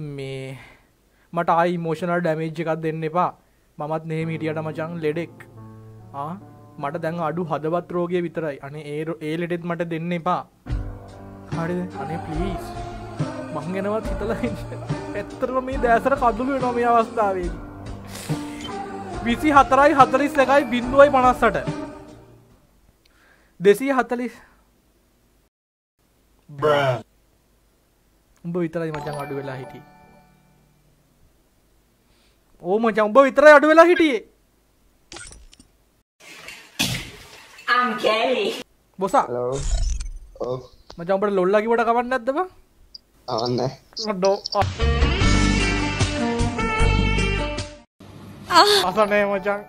මේ මට ආයි ඉමෝෂනල් ඩැමේජ් එකක් දෙන්න එපා. මමත් නෙමෙයි හිටියට මචං ලෙඩෙක්. මට දැන් අඩු හදවත් රෝගිය විතරයි. අනේ ඒ ලෙඩෙත් මට දෙන්න එපා. හරිද? අනේ ප්ලීස්. මං ගැනවත් හිතලා ඉන්න. ඇත්තටම මේ දැසර කඳුළු වෙනවා මේ අවස්ථාවේදී. 24:41:58 240 bruh. උඹ විතරයි මචං අඩු වෙලා හිටියේ. ඕ මචං උඹ විතරයි අඩු වෙලා හිටියේ. I'm gay. බොසා. hello. ඔව්. මචං උඹට ලොල්ලා කිව්වට කවන්න නැද්ද බං? අවන්නේ. මොඩෝ. අසනේ මචං.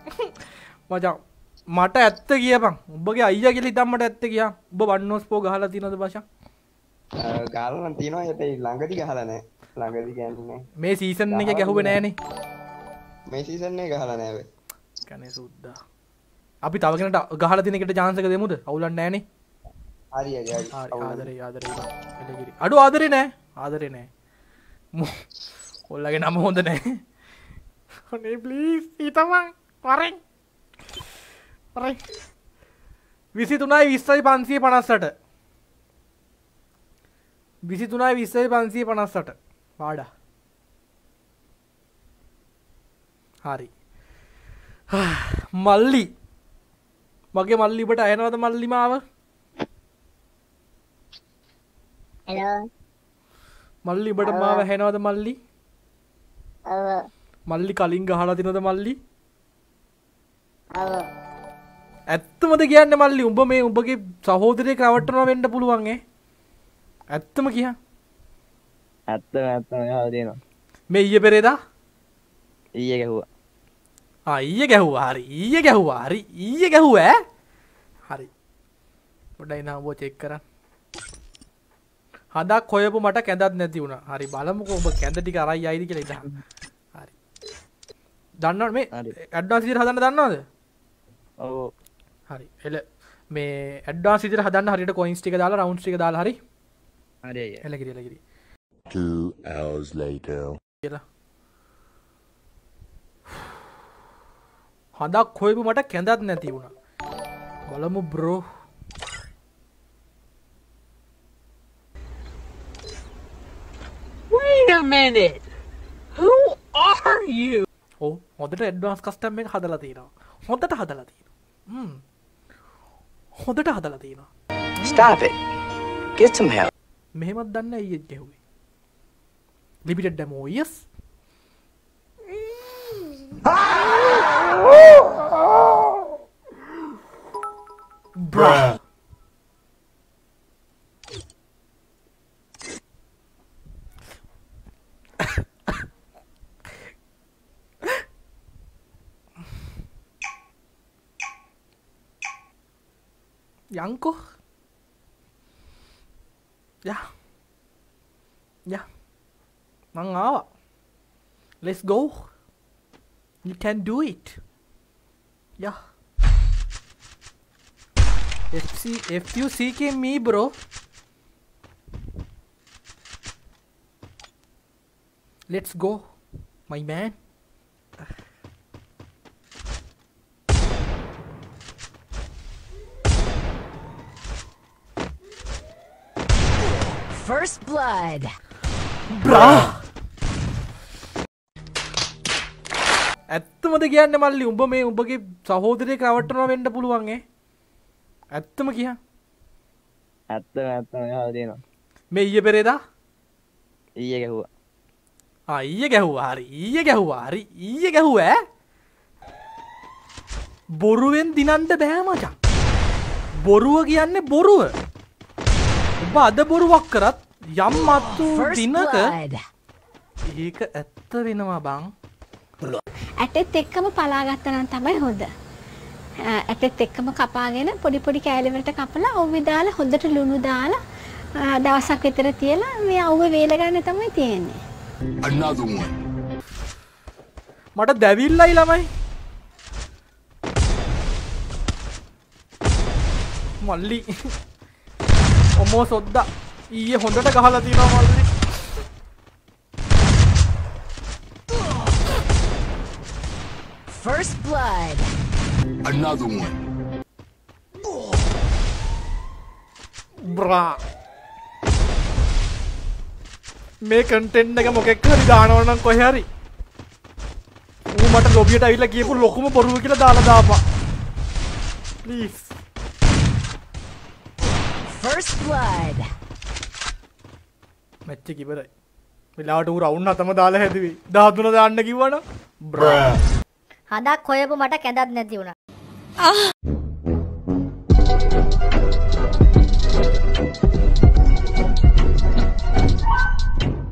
මචං මට ඇත්ත කියපන්. උඹගේ අයියා කියලා ඉතින් මට ඇත්ත කියා. උඹ වන්නෝස් පෝ ගහලා තියනද බෂා? ගාලන තියනවා යට ළඟදි ගහලා නැහැ. ළඟදි කියන්නේ මේ සීසන් එක ගැහුවේ නැහනේ. මේ සීසන් එක ගහලා නැහැ වෙයි. කනේ සුද්දා. අපි තව කෙනෙක්ට ගහලා දින එකට chance එක දෙමුද? අවුලක් නැහනේ. හරි හරි හරි. ආදරේ ආදරේ. එළගිරි. අඩු ආදරේ නැහැ. ආදරේ නැහැ. ඔල්ලගේ නම හොඳ නැහැ. අනේ ප්ලීස් ඊතමන් වරෙන්. වරෙන්. 23:20:558 23:20:558 පාඩා හරි මල්ලි මගේ මල්ලි ඔබට ඇහෙනවද මල්ලි මාව හලෝ මල්ලි ඔබට මාව ඇහෙනවද මල්ලි ඔව් මල්ලි කලින් ගහලා තිනවද මල්ලි ඔව් ඇත්තමද කියන්නේ මල්ලි උඹ මේ උඹගේ සහෝදරයෙක් රවට්ටනවා වෙන්න පුළුවන් ඈ ඇත්තම කියා ඇත්තම ඇත්තම යාව දෙනවා මේ ඊයේ පෙරේදා ඊයේ ගැහුවා ඊයේ ගැහුවා ඈ හරි පොඩ්ඩයි නාවෝ චෙක් කරන්න හදා කොයපු මට කැඳක් නැති වුණා හරි බලමුකෝ ඔබ කැඳ ටික අරයි ආයිද කියලා ඉතින් හරි දන්නවද මේ ඇඩ්වාන්ස් විදියට හදන්න දන්නවද ඔව් හරි එල මේ ඇඩ්වාන්ස් විදියට හදන්න හරියට කොයින්ස් ටික දාලා රවුන්ඩ්ස් ටික දාලා හරි Elegiri. 2 hours later. Hada koibu mata kendat nathi una. Balamu bro. Wait a minute. Who are you? Oh, hodata advanced custom ek hadala thiyena. Hodata hadala thiyena. Stop it. Get some help. මෙහෙමත් දන්න අයියෙක් ගැහුවේ limited demo yes bruh යන්කෝ Yeah. Mangawa. Let's go. You can do it. Yeah. If you seek me, bro. Let's go, my man. First blood. Bruh. ඇත්තමද කියන්නේ මල්ලි උඹ මේ උඹගේ සහෝදරයෙක් රවට්ටනවා වෙන්න පුළුවන් ඈ. ඇත්තම කියා. ඇත්තම යාව දෙනවා. මේ ඊයේ පෙරේදා ඊයේ ගැහුවා ඈ. බොරුවෙන් දිනන්න බෑ මචං. බොරුව කියන්නේ බොරුව. උඹ අද බොරුවක් කරත් යම් මතු දිනක ඒක ඇත්ත වෙනවා බං ඇටෙත් එක්කම පලා ගත්තා නම් තමයි හොඳ ඇටෙත් එක්කම කපාගෙන පොඩි පොඩි කෑලි වලට කපලා ඔව්වේ දාලා හොඳට ලුණු දාලා දවසක් විතර තියලා මේ අවුවේ වේල ගන්න තමයි තියෙන්නේ මට දැවිල්ලයි ළමයි මල්ලි ඔමෝ සොද්දා ඊයේ හොඳට ගහලා තිනවා මල්ලි First blood. Another one. Bruh. Make content na kamo kekka di dana orna ko hari. U mata lobby ta illa kiyepu lokumu boruwe kila dala daapa. Please. First blood. Match kibarai. Milaadu round na tama dala hedivi. 10 3 දාන්න කිව්වනම් bruh. හදක් හොයපු මට කැඳක් නැති වුණා.